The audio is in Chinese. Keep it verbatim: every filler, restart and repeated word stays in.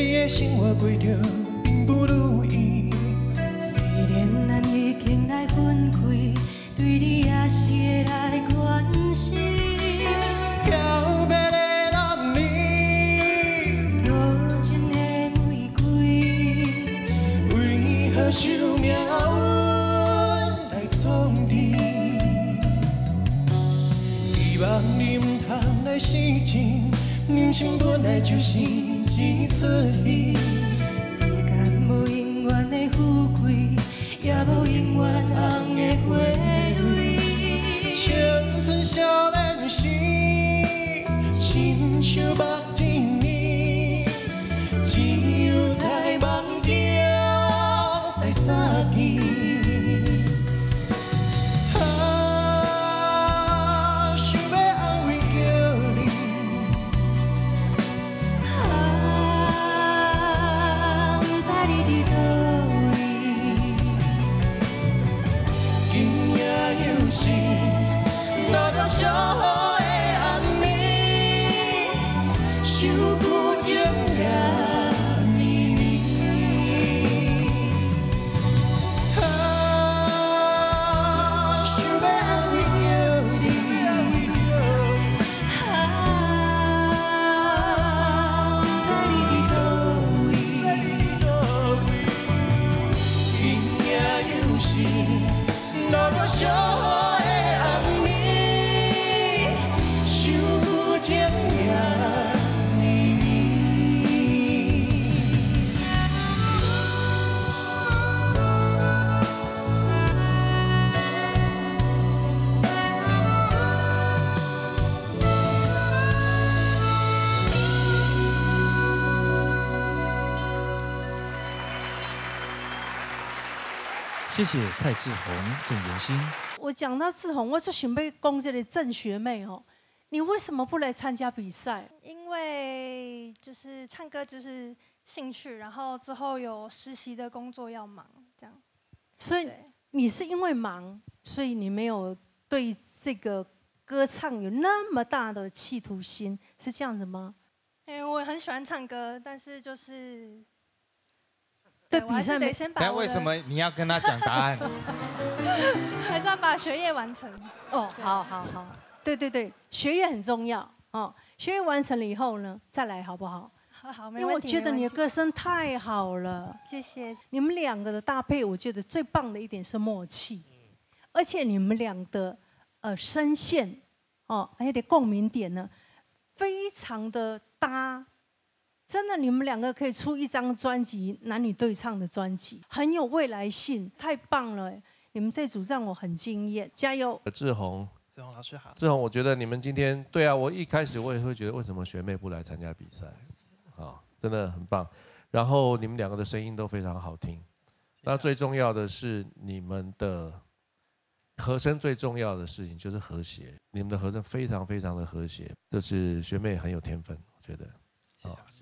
你的生活过着并不如意。虽然咱已经来分开，对你也是会来关心。告别的男人，多情的玫瑰，为何想命运来创治？希望你唔通来失情，人生本来就是。 一出戏，世间无永远的富贵，也无永远红的花蕊。青春少年时，亲像目一年，只有在梦中在撒娇。 谢谢蔡志宏、郑妍星。我讲到志宏，我就想被攻击的郑学妹哦，你为什么不来参加比赛？因为就是唱歌就是兴趣，然后之后有实习的工作要忙，这样。所以你是因为忙，所以你没有对这个歌唱有那么大的企图心，是这样子吗？哎，我很喜欢唱歌，但是就是。 对，比赛得先把。那为什么你要跟他讲答案？还是要把学业完成。哦，好好好，对对对，学业很重要哦。学业完成了以后呢，再来好不好？好，好，没问题。因为我觉得你的歌声太好了。谢谢。你们两个的搭配，我觉得最棒的一点是默契，而且你们俩的呃声线哦，还有点共鸣点呢，非常的搭。 真的，你们两个可以出一张专辑，男女对唱的专辑，很有未来性，太棒了！你们这组让我很惊艳，加油！志宏，志宏老师好。志宏，我觉得你们今天，对啊，我一开始我也会觉得，为什么学妹不来参加比赛？啊，真的很棒。然后你们两个的声音都非常好听，那最重要的是你们的和声，最重要的事情就是和谐。你们的和声非常非常的和谐，就是学妹很有天分，我觉得。 谢谢老师。